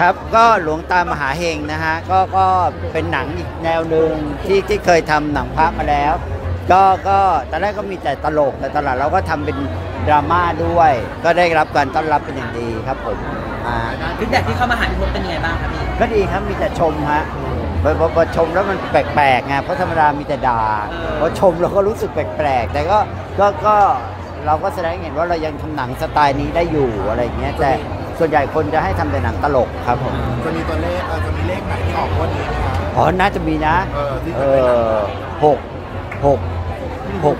ครับก็หลวงตามหาเฮงนะฮะก็เป็นหนังอีกแนวหนึ่งที่เคยทำหนังพระมาแล้วก็ตอนแรกก็มีแต่ตลกแต่ตอนหลังเราก็ทำเป็นดราม่าด้วยก็ได้รับการต้อนรับเป็นอย่างดีครับผมฟีดแบ็กที่เข้ามาหาพี่พจน์เป็นยังไงบ้างครับพี่ก็ดีครับมีแต่ชมฮะพอชมแล้วมันแปลกๆไงเพราะธรรมดามีแต่ด่าพอชมเราก็รู้สึกแปลกๆแต่ก็เราก็แสดงเห็นว่าเรายังทำหนังสไตล์นี้ได้อยู่อะไรอย่างเงี้ยแต่ส่วนใหญ่คนจะให้ทำแต่หนังตลกครับผมจะมีตัวเลขจะมีเลขไหนที่ออกวันนี้นะครับอ๋อน่าจะมีนะหก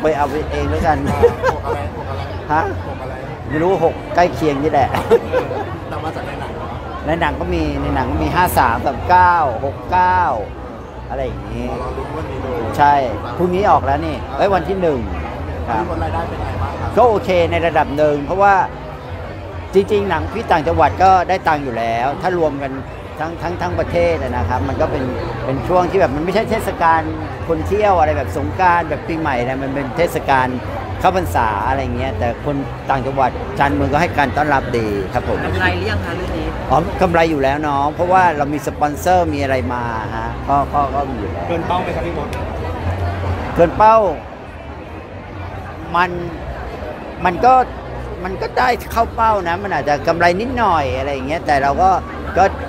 ไปเอาเองแล้วกันฮะไม่รู้หกใกล้เคียงนี่แหละนำมาจากในหนังก็มีในหนังก็มี53 กับ 9 69อะไรอย่างนี้ใช่พรุ่งนี้ออกแล้วนี่ไว้วันที่1ครับก็โอเคในระดับหนึ่งเพราะว่าจริงๆหนังพี่ต่างจังหวัดก็ได้ตังค์อยู่แล้วถ้ารวมกันทั้งประเทศนะครับมันก็เป็นช่วงที่แบบมันไม่ใช่เทศกาลคนเที่ยวอะไรแบบสงกรานต์แบบปีใหม่อะไรมันเป็นเทศกาลเข้าพรรษาอะไรเงี้ยแต่คนต่างจังหวัดจันทร์เมืองก็ให้การต้อนรับดีครับผมกำไรหรือยังคะเรื่องนี้อ๋อกำไรอยู่แล้วน้องเพราะว่าเรามีสปอนเซอร์มีอะไรมาฮะก็มีอยู่แล้วเกินเป้าไหมครับพี่บอลเกินเป้ามันก็ได้เข้าเป้านะมันอาจจะกำไรนิดหน่อยอะไรอย่างเงี้ยแต่เราก็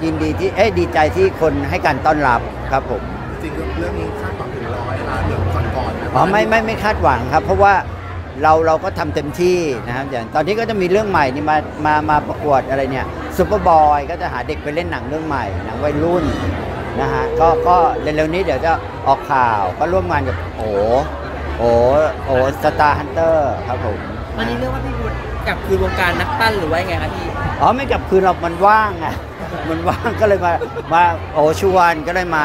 ยินดีที่ดีใจที่คนให้การต้อนรับครับผมจริงเรื่องนี้คาดหวังถึง100 ล้านเรื่องก่อนๆอ๋อไม่คาดหวังครับเพราะว่าเราก็ทำเต็มที่นะครับอย่างตอนนี้ก็จะมีเรื่องใหม่นี่มาประกวดอะไรเนี่ยซุปเปอร์บอยก็จะหาเด็กไปเล่นหนังเรื่องใหม่หนังวัยรุ่นนะฮะก็เร็วๆนี้เดี๋ยวจะออกข่าวก็ร่วมงานกับโอ้สตาร์ฮันเตอร์ครับผมมันนี่เรื่องว่าพี่บุญกลับคืนวงการนักปั้นหรือว่าไงครับพี่อ๋อไม่กลับคืนหรอกมันว่างอ่ะมันว่างก็เลยมาโอชวนก็เลยม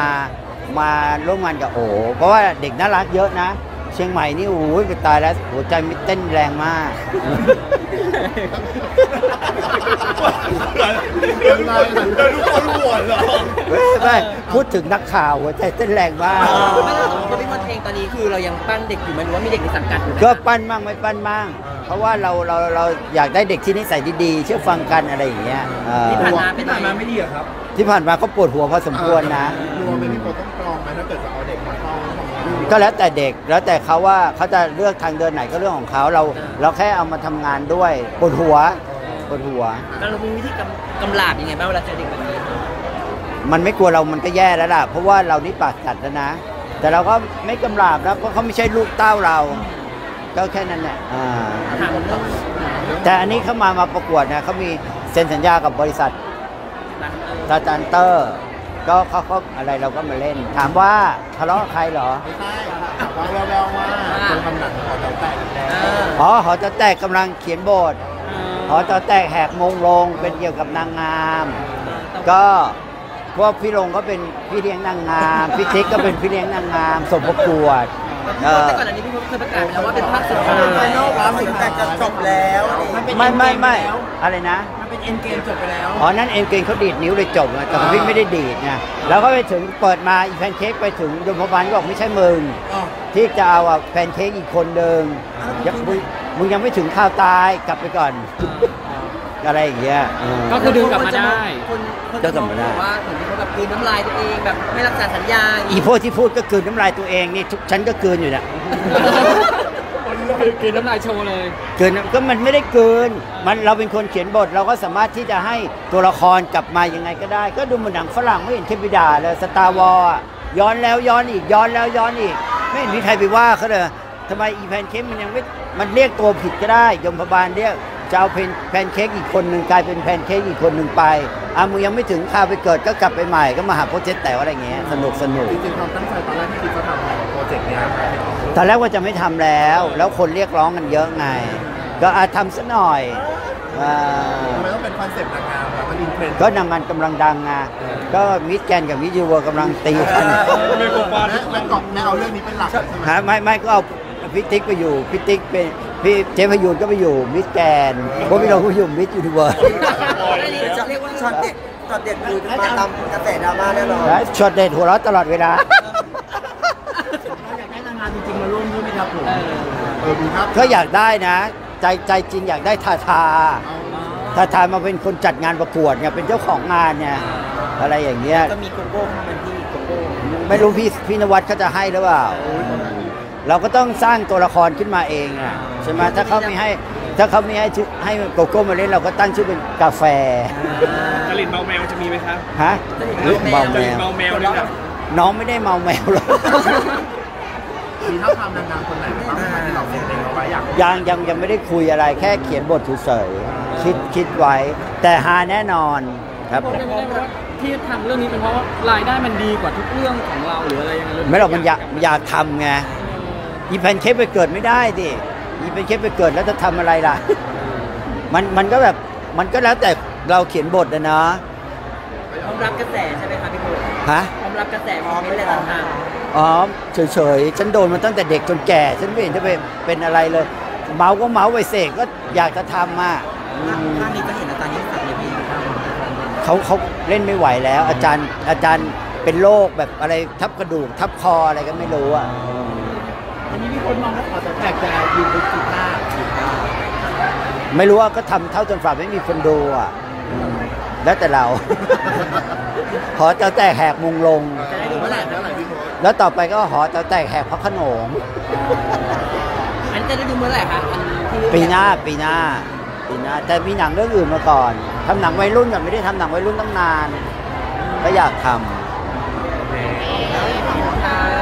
าร่วมงานกับโอเพราะว่าเด็กน่ารักเยอะนะเชียงใหม่นี่โอ้ยไปตายแล้วหัวใจมันเต้นแรงมากเดินลูกคนหัวหรอไม่พูดถึงนักข่าวหัวใจเต้นแรงมากก็พี่พจน์เองตอนนี้คือเรายังปั้นเด็กอยู่ไหมหรือว่ามีเด็กในสังกัดอยู่ก็ปั้นมั่งไม่ปั้นมั่งเพราะว่าเราอยากได้เด็กที่นิสัยดีๆเชื่อฟังกันอะไรอย่างเงี้ยที่ผ่านมาไม่ดีครับที่ผ่านมาก็ปวดหัวพอสมควรนะรวมเป็นพี่พจน์ต้องกรองไหมถ้าเกิดจะเอาเด็กมาเข้าก็แล้วแต่เด็กแล้วแต่เขาว่าเขาจะเลือกทางเดินไหนก็เรื่องของเขาเราแค่เอามาทำงานด้วยปวดหัวแล้วเรามีวิธีกำราบยังไงบ้างเวลาเจอเด็กแบบนี้มันไม่กลัวเรามันก็แย่แล้วล่ะเพราะว่าเรานี่ปากจัดแล้วนะแต่เราก็ไม่กำราบนะเพราะเขาไม่ใช่ลูกเต้าเราก็แค่นั้นแหละแต่อันนี้เขามาประกวดนะเขามีเซ็นสัญญากับบริษัทสตาร์เตอร์ก็เขาอะไรเราก็มาเล่นถามว่าทะเลาะใครเหรอไม่ใช่วางแววว่าคนทำหนังหอจะแตกอ๋อหอจะแตกกำลังเขียนบทหอจะแตกแหกมงลงเป็นเกี่ยวกับนางงามก็พวกพี่ลงก็เป็นพี่เลี้ยงนางงามพี่ทิกก็เป็นพี่เลี้ยงนางงามสมประกวดแต่ก่อนอันนี้พี่พจน์เคยประกาศไปแล้วว่าเป็นภาคสุดท้ายจะจบแล้วไม่อะไรนะมันเป็นเอ็นเกมจบไปแล้วอ๋อนั่นเอ็นเกมเขาดีดนิ้วเลยจบนะแต่พี่ไม่ได้ดีดนะแล้วก็ไปถึงเปิดมาแพนเค้กไปถึงยมพบาลก็บอกไม่ใช่มึงที่จะเอาแพนเค้กอีกคนเดิมมึงยังไม่ถึงข้าวตายกลับไปก่อนอะไรอย่างเงี้ยก็คือดึงกลับมาได้คนจะบอกว่าถึงเขาแบบกลืนน้ำลายตัวเองแบบไม่รักษาสัญญาอีพวกที่พูดก็กลืนน้ำลายตัวเองนี่ฉันก็กลืนอยู่นะกลืนน้ำลายโชว์เลยกลืนก็มันไม่ได้กลืนมันเราเป็นคนเขียนบทเราก็สามารถที่จะให้ตัวละครกลับมายังไงก็ได้ก็ดูเหมือนหนังฝรั่งไม่เห็นเทพบิดาเลยสตาร์วอร์ย้อนแล้วย้อนอีกย้อนแล้วย้อนอีกไม่เห็นมีใครไปว่าเขาเลยทำไมอีแพนเค้กมันยังไม่มันเรียกตัวผิดก็ได้ยมพบาลเรียกจะเอาแพนเค้กอีกคนหนึ่งกลายเป็นแพนเค้กอีกคนหนึ่งไปมึงยังไม่ถึงข้าวไปเกิดก็กลับไปใหม่ก็มาหาโปรเจกต์แต่อะไรเงี้ยสนุกจริงๆความตั้งใจตอนแรกที่คิดว่าทำโปรเจกต์เนี้ยตอนแรกว่าจะไม่ทำแล้วคนเรียกร้องกันเยอะไงก็อาจทำซะหน่อยทำไมต้องเป็นคอนเซ็ปต์นางงามแล้วมันอินเทรนด์ก็นางงามกำลังดังไงก็มิสแกรนด์กับมิสยูเวอร์กำลังตีกันไม่กบปานไม่กบไม่เอาเรื่องนี้เป็นหลักฮะไม่ก็เอาพี่ติ๊กไปอยู่พี่ติ๊กเป็นพี่เจพยูนก็ไปอยู่มิสแกนพวกพี่เราก็อยู่มิสยูนิเวิร์สช็อตเด็ดอยู่ตามกระแสดราม่าแน่นอนช็อตเด็ดหัวเราะตลอดเวลาอยากได้นางงามจริงๆมาร่วมด้วยไหมครับผมก็อยากได้นะใจจริงอยากได้ทา ทาทามาเป็นคนจัดงานประกวดเนี่ยเป็นเจ้าของงานเนี่ยอะไรอย่างเงี้ยก็มีโกโก้เข้ามาที่โกโก้ไม่รู้พี่นวัดเขาจะให้หรือเปล่าเราก็ต้องสร้างตัวละครขึ้นมาเองอ่ะใช่ไหมถ้าเขาไม่ให้ให้โกโก้มาเล่นเราก็ตั้งชื่อเป็นกาแฟจริตเมาแมวจะมีไหมครับฮะเมาแมวนี่แบบน้องไม่ได้เมาแมวหรอกมีท่าทางนางๆคนไหนบ้างที่เราเซ็นเองเอาไว้ยังไม่ได้คุยอะไรแค่เขียนบทเฉยๆคิดไว้แต่ฮาแน่นอนครับที่ทำเรื่องนี้เป็นเพราะว่ารายได้มันดีกว่าทุกเรื่องของเราหรืออะไรอย่างเงี้ยไม่หรอกมันอยากทำไงอีแพนเค้กไปเกิดไม่ได้ดิอีแพนเค้กไปเกิดแล้วจะทำอะไรล่ะมันก็แบบมันก็แล้วแต่เราเขียนบทนะเนาะพร้อมรับกระแสใช่ไหมคะพี่โบฮะพร้อมรับกระแสพร้อมอะไรต่างๆอ๋อเฉยๆฉันโดนมาตั้งแต่เด็กจนแก่ฉันไม่เห็นจะเป็นอะไรเลยเมาก็เมาไปเสกก็อยากจะทำมาท่านนี้ก็เห็นอาจารย์ยิ่งศักดิ์เลยพี่เขาเล่นไม่ไหวแล้วอาจารย์เป็นโรคแบบอะไรทับกระดูกทับคออะไรก็ไม่รู้อ่ะอันนี้มีคนมองว่าขอจะแตกจะอยู่ไปกี่หน้าไม่รู้ว่าก็ทำเท่าจนฝ่าไม่มีคนดูอ่ะแล้วแต่เราขอจะแตกแหกมุงลงแล้วต่อไปก็หอจะแตกแหกพระขนมอันจะได้ดูเมื่อไหร่คะปีหน้าแต่มีหนังเรื่องอื่นมาก่อนทำหนังวัยรุ่นก่อนไม่ได้ทำหนังวัยรุ่นตั้งนานก็อยากทำ